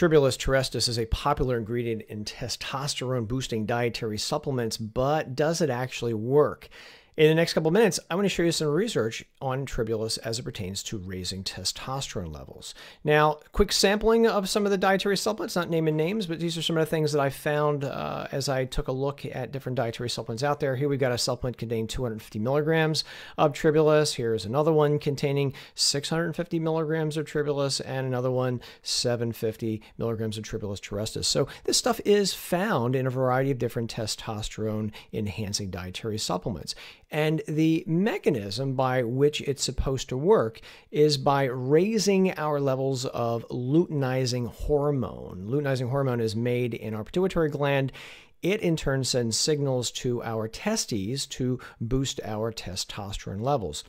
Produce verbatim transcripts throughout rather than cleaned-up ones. Tribulus terrestris is a popular ingredient in testosterone-boosting dietary supplements, but does it actually work? In the next couple of minutes, I'm going to show you some research on tribulus as it pertains to raising testosterone levels. Now, quick sampling of some of the dietary supplements, not naming names, but these are some of the things that I found uh, as I took a look at different dietary supplements out there. Here we've got a supplement containing two hundred fifty milligrams of tribulus. Here's another one containing six hundred fifty milligrams of tribulus, and another one, seven hundred fifty milligrams of tribulus terrestris. So this stuff is found in a variety of different testosterone-enhancing dietary supplements. And the mechanism by which it's supposed to work is by raising our levels of luteinizing hormone. Luteinizing hormone is made in our pituitary gland. It in turn sends signals to our testes to boost our testosterone levels.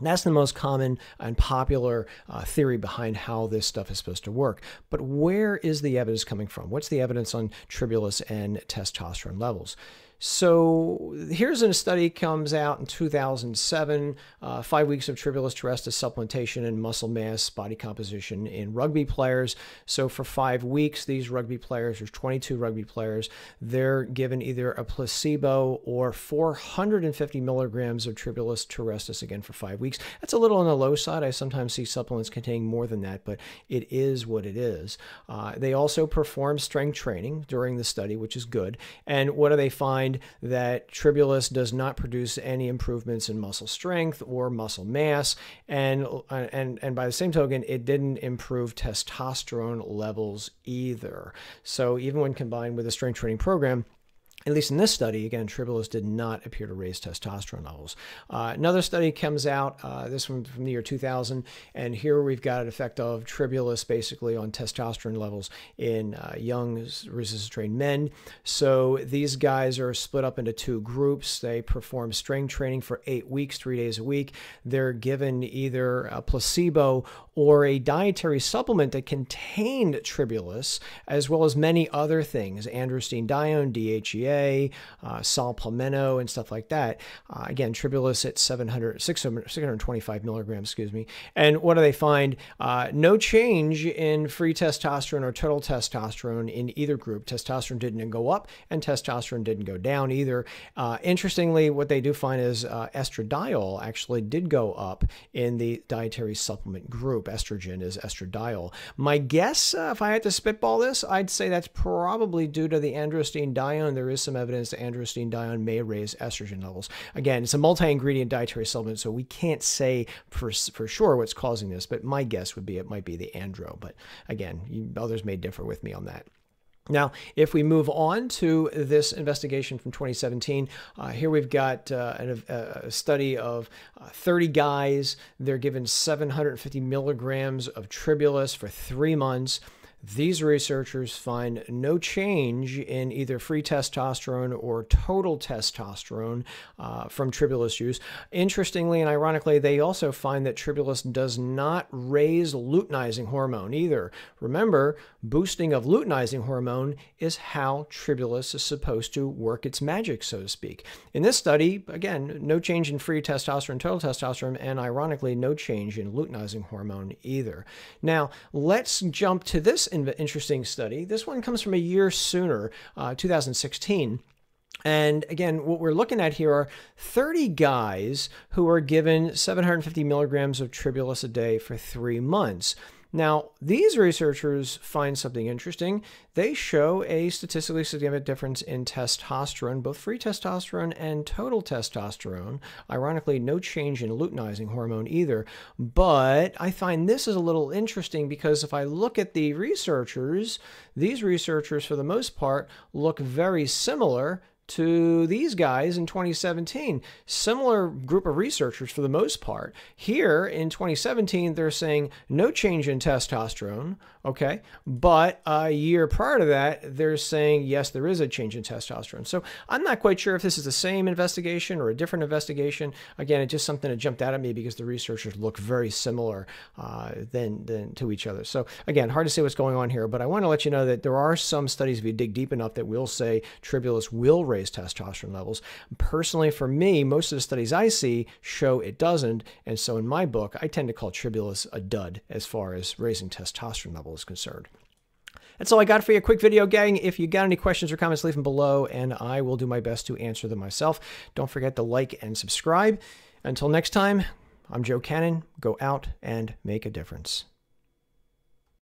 That's the most common and popular uh, theory behind how this stuff is supposed to work. But where is the evidence coming from? What's the evidence on tribulus and testosterone levels? So here's a study comes out in two thousand seven, uh, five weeks of tribulus terrestris supplementation and muscle mass, body composition in rugby players. So for five weeks, these rugby players, there's twenty-two rugby players, they're given either a placebo or four hundred fifty milligrams of tribulus terrestris again for five weeks. That's a little on the low side. I sometimes see supplements containing more than that, but it is what it is. Uh, they also perform strength training during the study, which is good. And what do they find? That tribulus does not produce any improvements in muscle strength or muscle mass, and and and by the same token, it didn't improve testosterone levels either. So even when combined with a strength training program, at least in this study, again, tribulus did not appear to raise testosterone levels. Uh, another study comes out, uh, this one from the year two thousand, and here we've got an effect of tribulus basically on testosterone levels in uh, young resistance-trained men. So these guys are split up into two groups. They perform strength training for eight weeks, three days a week. They're given either a placebo or a dietary supplement that contained tribulus, as well as many other things, androstenedione, D H E A, Uh, saw palmetto, and stuff like that. Uh, again, tribulus at six hundred twenty-five milligrams, excuse me. And what do they find? Uh, no change in free testosterone or total testosterone in either group. Testosterone didn't go up, and testosterone didn't go down either. Uh, interestingly, what they do find is uh, estradiol actually did go up in the dietary supplement group. Estrogen is estradiol. My guess, uh, if I had to spitball this, I'd say that's probably due to the androstenedione. There is some evidence that androstenedione may raise estrogen levels. Again, it's a multi-ingredient dietary supplement, so we can't say for, for sure what's causing this, but my guess would be it might be the andro. But again, you, others may differ with me on that. Now, if we move on to this investigation from twenty seventeen, uh, here we've got uh, an, a study of uh, thirty guys. They're given seven hundred fifty milligrams of tribulus for three months. These researchers find no change in either free testosterone or total testosterone uh, from tribulus use. Interestingly and ironically, they also find that tribulus does not raise luteinizing hormone either. Remember, boosting of luteinizing hormone is how tribulus is supposed to work its magic, so to speak. In this study, again, no change in free testosterone, total testosterone, and ironically, no change in luteinizing hormone either. Now, let's jump to this interesting study. This one comes from a year sooner, uh, two thousand sixteen. And again, what we're looking at here are thirty guys who are given seven hundred fifty milligrams of tribulus a day for three months. Now, these researchers find something interesting. They show a statistically significant difference in testosterone, both free testosterone and total testosterone. Ironically, no change in luteinizing hormone either. But I find this is a little interesting because if I look at the researchers, these researchers, for the most part, look very similar to these guys in twenty seventeen. Similar group of researchers for the most part. Here in twenty seventeen, they're saying no change in testosterone, okay? But a year prior to that, they're saying, yes, there is a change in testosterone. So I'm not quite sure if this is the same investigation or a different investigation. Again, it's just something that jumped out at me because the researchers look very similar uh, than, than to each other. So again, hard to say what's going on here, but I want to let you know that there are some studies, if you dig deep enough, that will say tribulus will raise raise testosterone levels. Personally, for me, most of the studies I see show it doesn't, and so in my book, I tend to call tribulus a dud as far as raising testosterone level is concerned. That's all I got for you. Quick video, gang. If you got any questions or comments, leave them below, and I will do my best to answer them myself. Don't forget to like and subscribe. Until next time, I'm Joe Cannon. Go out and make a difference.